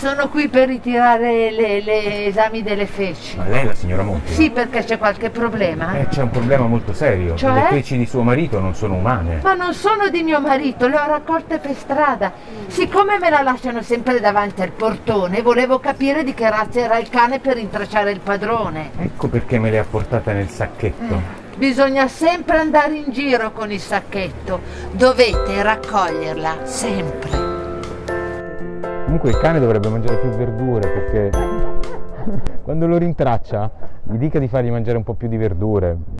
Sono qui per ritirare le esami delle feci. Ma lei è la signora Monti? Sì, perché c'è qualche problema. C'è un problema molto serio. Cioè? Le feci di suo marito non sono umane. Ma non sono di mio marito, le ho raccolte per strada. Siccome me la lasciano sempre davanti al portone, volevo capire di che razza era il cane per intracciare il padrone. Ecco perché me le ha portate nel sacchetto. Bisogna sempre andare in giro con il sacchetto. Dovete raccoglierla sempre. Comunque il cane dovrebbe mangiare più verdure, perché quando lo rintraccia gli dica di fargli mangiare un po' più di verdure.